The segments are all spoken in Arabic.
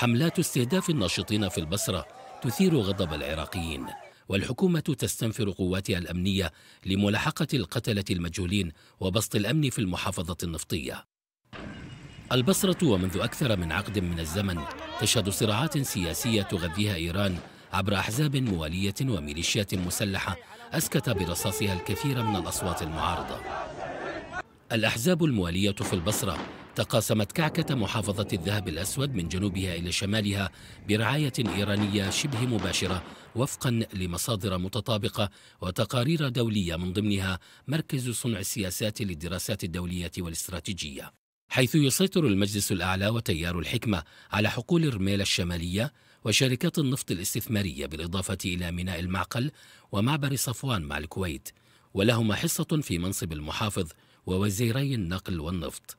حملات استهداف الناشطين في البصرة تثير غضب العراقيين، والحكومة تستنفر قواتها الأمنية لملاحقة القتلة المجهولين وبسط الأمن في المحافظة النفطية. البصرة ومنذ أكثر من عقد من الزمن تشهد صراعات سياسية تغذيها إيران عبر أحزاب موالية وميليشيات مسلحة أسكت برصاصها الكثير من الأصوات المعارضة. الأحزاب الموالية في البصرة تقاسمت كعكة محافظة الذهب الأسود من جنوبها إلى شمالها برعاية إيرانية شبه مباشرة وفقا لمصادر متطابقة وتقارير دولية، من ضمنها مركز صنع السياسات للدراسات الدولية والاستراتيجية، حيث يسيطر المجلس الأعلى وتيار الحكمة على حقول الرميل الشمالية وشركات النفط الاستثمارية، بالإضافة إلى ميناء المعقل ومعبر صفوان مع الكويت، ولهما حصة في منصب المحافظ ووزيري النقل والنفط.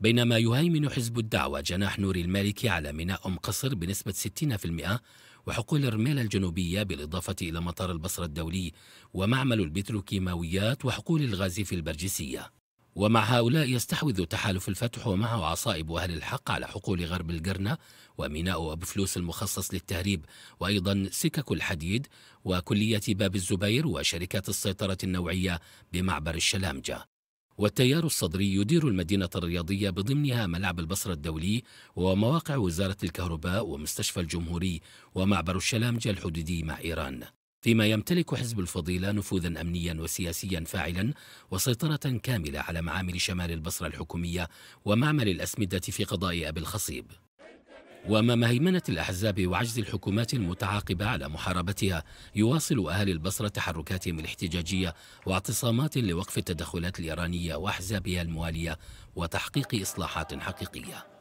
بينما يهيمن حزب الدعوة جناح نوري المالكي على ميناء ام قصر بنسبة 60% وحقول الرميل الجنوبية، بالإضافة إلى مطار البصرة الدولي ومعمل البتروكيماويات وحقول الغاز في البرجسية. ومع هؤلاء يستحوذ تحالف الفتح ومعه عصائب أهل الحق على حقول غرب القرنة وميناء أبو فلوس المخصص للتهريب، وأيضا سكك الحديد وكلية باب الزبير وشركات السيطرة النوعية بمعبر الشلامجة. والتيار الصدري يدير المدينة الرياضية بضمنها ملعب البصرة الدولي ومواقع وزارة الكهرباء ومستشفى الجمهوري ومعبر الشلامجة الحدودي مع إيران. فيما يمتلك حزب الفضيلة نفوذا أمنيا وسياسيا فاعلا وسيطرة كاملة على معامل شمال البصرة الحكومية ومعمل الأسمدة في قضاء أبي الخصيب. وأمام هيمنة الأحزاب وعجز الحكومات المتعاقبة على محاربتها، يواصل أهل البصرة تحركاتهم الاحتجاجية واعتصامات لوقف التدخلات الإيرانية وأحزابها الموالية وتحقيق إصلاحات حقيقية.